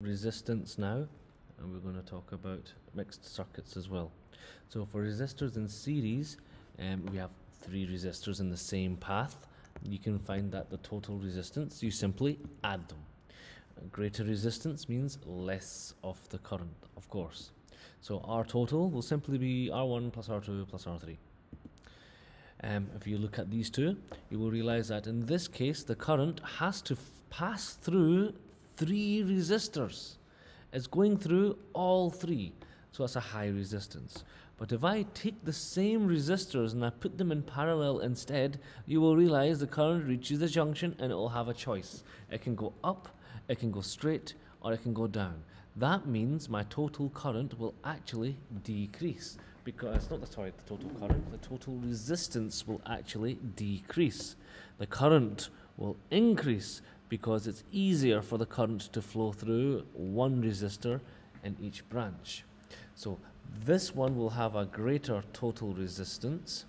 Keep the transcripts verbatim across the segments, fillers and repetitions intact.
resistance now, and we're going to talk about mixed circuits as well. So for resistors in series, um, we have three resistors in the same path. You can find that the total resistance, you simply add them. Greater resistance means less of the current, of course. So R total will simply be R one plus R two plus R three. Um, if you look at these two, you will realize that in this case the current has to f pass through three resistors. It's going through all three, so that's a high resistance. But if I take the same resistors and I put them in parallel instead, you will realize the current reaches the junction and it will have a choice. It can go up, it can go straight, or it can go down. That means my total current will actually decrease, because not the, sorry, the total current, the total resistance will actually decrease. The current will increase because it's easier for the current to flow through one resistor in each branch. So this one will have a greater total resistance.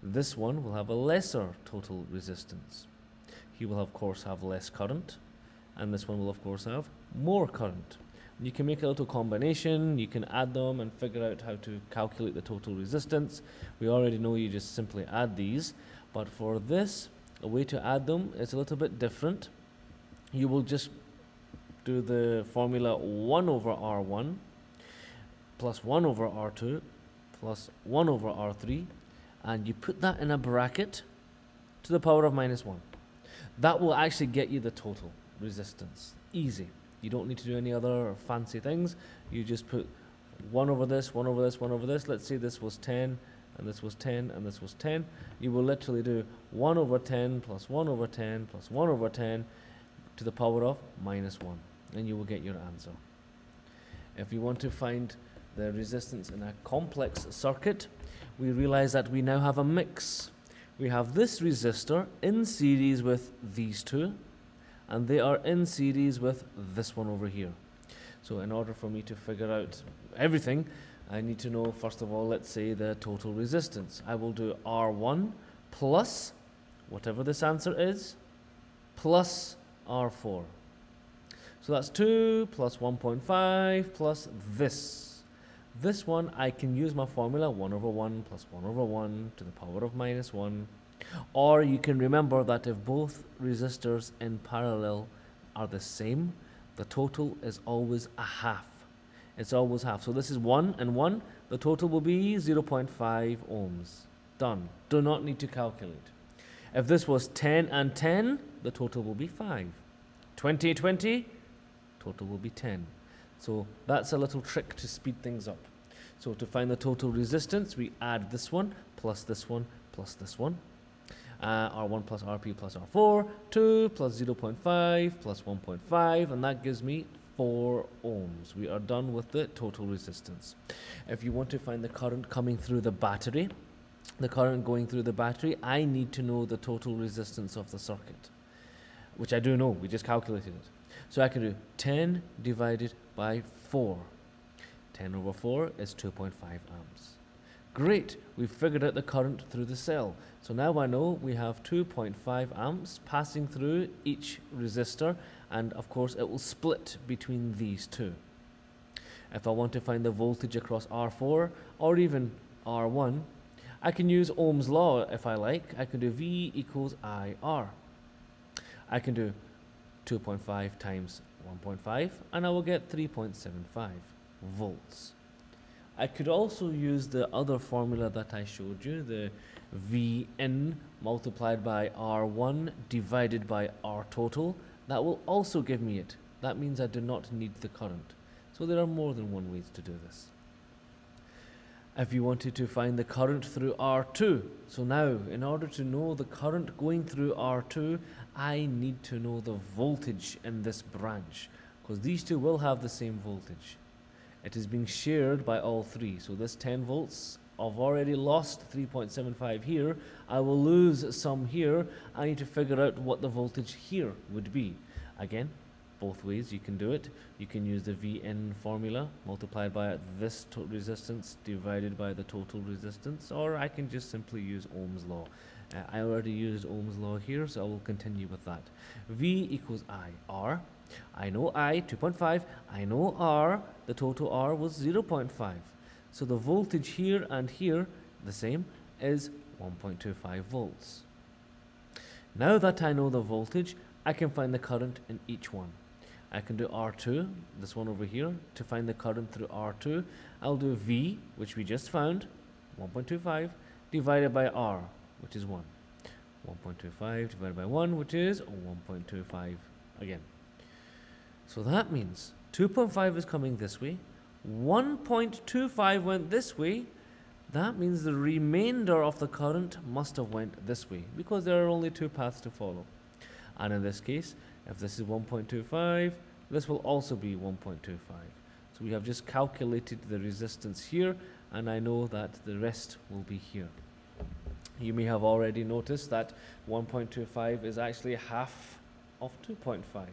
This one will have a lesser total resistance. He will of course have less current, and this one will of course have more current. You can make a little combination, you can add them and figure out how to calculate the total resistance. We already know you just simply add these, but for this, a way to add them is a little bit different. You will just do the formula one over R one plus one over R two plus one over R three, and you put that in a bracket to the power of minus one. That will actually get you the total resistance. Easy. You don't need to do any other fancy things. You just put one over this, one over this, one over this. Let's say this was ten, and this was ten, and this was ten. You will literally do one over ten plus one over ten plus one over ten to the power of minus one, and you will get your answer. If you want to find the resistance in a complex circuit, we realize that we now have a mix. We have this resistor in series with these two, and they are in series with this one over here. So in order for me to figure out everything, I need to know, first of all, let's say the total resistance. I will do R one plus whatever this answer is, plus R four. So that's two plus one point five plus this. This one, I can use my formula one over one plus one over one to the power of minus one. Or you can remember that if both resistors in parallel are the same, the total is always a half. It's always half. So this is one and one. The total will be zero point five ohms. Done. Do not need to calculate. If this was ten and ten, the total will be five. twenty, twenty, total will be ten. So that's a little trick to speed things up. So to find the total resistance, we add this one, plus this one, plus this one. Uh, R one plus R P plus R four, two plus zero point five plus one point five, and that gives me four ohms. We are done with the total resistance. If you want to find the current coming through the battery, the current going through the battery, I need to know the total resistance of the circuit, which I do know, we just calculated it. So I can do ten divided by four. ten over four is two point five amps. Great, we've figured out the current through the cell. So now I know we have two point five amps passing through each resistor, and of course it will split between these two. If I want to find the voltage across R four or even R one, I can use Ohm's law if I like. I can do V equals I R. I can do two point five times one point five, and I will get three point seven five volts. I could also use the other formula that I showed you, the V N multiplied by R one divided by R total. That will also give me it. That means I do not need the current. So there are more than one ways to do this. If you wanted to find the current through R two, so now in order to know the current going through R two, I need to know the voltage in this branch, because these two will have the same voltage. It is being shared by all three. So this ten volts, I've already lost three point seven five here. I will lose some here. I need to figure out what the voltage here would be. Again, both ways you can do it. You can use the V N formula multiplied by this total resistance divided by the total resistance, or I can just simply use Ohm's law. Uh, I already used Ohm's law here, so I will continue with that. V equals I R. I know I, two point five. I know R, the total R was zero point five. So the voltage here and here, the same, is one point two five volts. Now that I know the voltage, I can find the current in each one. I can do R two, this one over here, to find the current through R two. I'll do V, which we just found, one point two five, divided by R, which is one. one point two five divided by one, which is one point two five again. So that means two point five is coming this way, one point two five went this way. That means the remainder of the current must have went this way, because there are only two paths to follow. And in this case, if this is one point two five, this will also be one point two five. So we have just calculated the resistance here, and I know that the rest will be here. You may have already noticed that one point two five is actually half of two point five,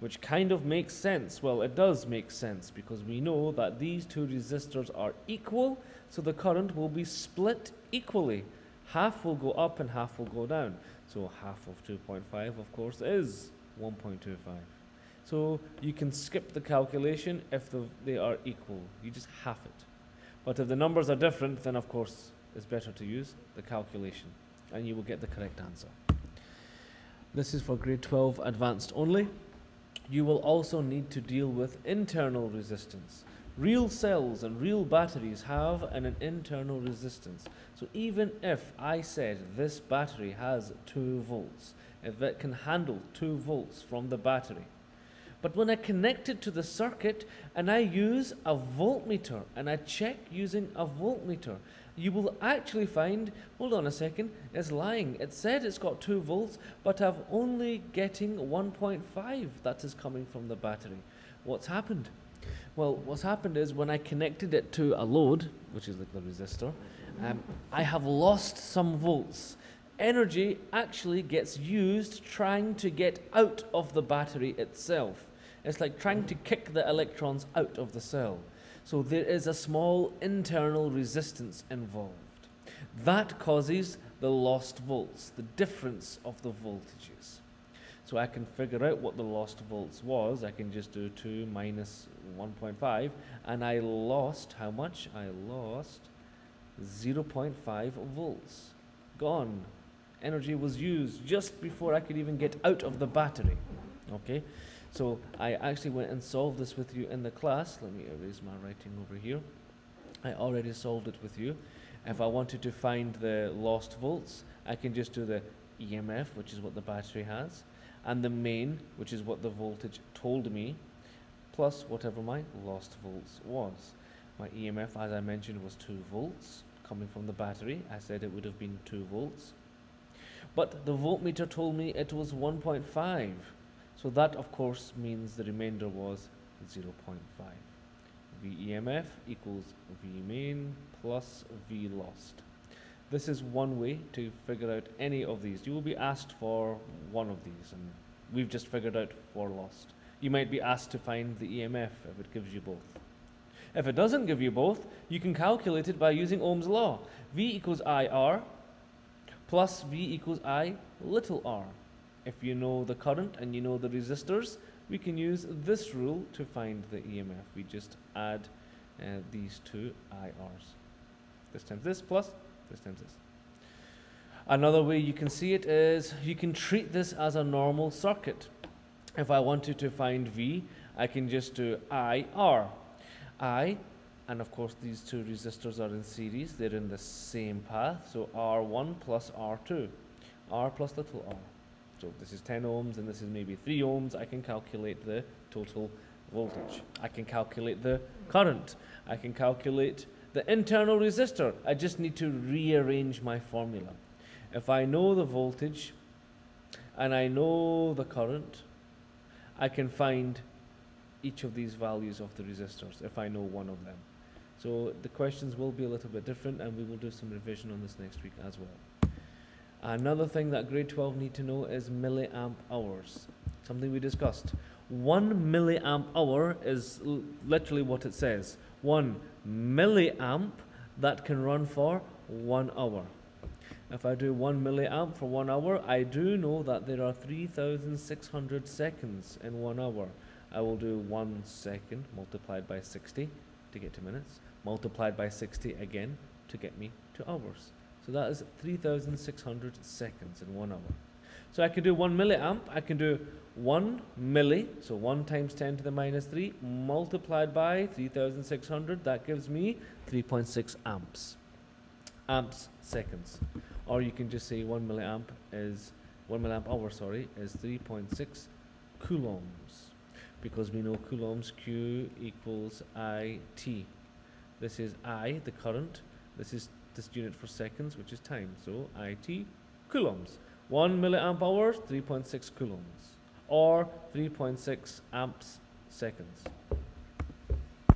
which kind of makes sense. Well, it does make sense, because we know that these two resistors are equal, so the current will be split equally. Half will go up and half will go down. So half of two point five, of course, is one point two five. So you can skip the calculation if the, they are equal. You just half it. But if the numbers are different, then of course it's better to use the calculation, and you will get the correct answer. This is for grade twelve advanced only. You will also need to deal with internal resistance. Real cells and real batteries have an, an internal resistance. So even if I said this battery has two volts, if it can handle two volts from the battery, but when I connect it to the circuit and I use a voltmeter and I check using a voltmeter, you will actually find, hold on a second, it's lying. It said it's got two volts, but I'm only getting one point five that is coming from the battery. What's happened? Well, what's happened is when I connected it to a load, which is like the resistor, um, I have lost some volts. Energy actually gets used trying to get out of the battery itself. It's like trying to kick the electrons out of the cell. So there is a small internal resistance involved. That causes the lost volts, the difference of the voltages. So I can figure out what the lost volts was. I can just do two minus one point five, and I lost how much? I lost zero point five volts. Gone. Energy was used just before I could even get out of the battery. Okay, so I actually went and solved this with you in the class. Let me erase my writing over here. I already solved it with you. If I wanted to find the lost volts, I can just do the E M F, which is what the battery has, and the main, which is what the voltage told me, plus whatever my lost volts was. My E M F, as I mentioned, was two volts coming from the battery. I said it would have been two volts. But the voltmeter told me it was one point five. So that, of course, means the remainder was zero point five. V E M F equals V main plus V lost. This is one way to figure out any of these. You will be asked for one of these, and we've just figured out for lost. You might be asked to find the E M F if it gives you both. If it doesn't give you both, you can calculate it by using Ohm's law. V equals I R plus V equals I little r. If you know the current and you know the resistors, we can use this rule to find the E M F. We just add uh, these two I Rs. This times this plus this times this. Another way you can see it is you can treat this as a normal circuit. If I wanted to find V, I can just do I R. I, and of course these two resistors are in series, they're in the same path, so R one plus R two, R plus little r. So this is ten ohms and this is maybe three ohms. I can calculate the total voltage. I can calculate the current. I can calculate the internal resistor. I just need to rearrange my formula. If I know the voltage and I know the current, I can find each of these values of the resistors if I know one of them. So the questions will be a little bit different, and we will do some revision on this next week as well. Another thing that grade twelve need to know is milliamp hours, something we discussed. One milliamp hour is literally what it says. One milliamp that can run for one hour. If I do one milliamp for one hour, I do know that there are three thousand six hundred seconds in one hour. I will do one second multiplied by sixty to get to minutes, multiplied by sixty again to get me to hours. So that is three thousand six hundred seconds in one hour. So I can do one milliamp, I can do one milli, so one times ten to the minus three, multiplied by three thousand six hundred, that gives me three point six amps. Amps seconds. Or you can just say one milliamp is, one milliamp hour, sorry, is three point six coulombs. Because we know coulombs, Q equals I T. This is I, the current, this is this unit for seconds, which is time, so I T coulombs. one milliamp hours, three point six coulombs, or three point six amps seconds.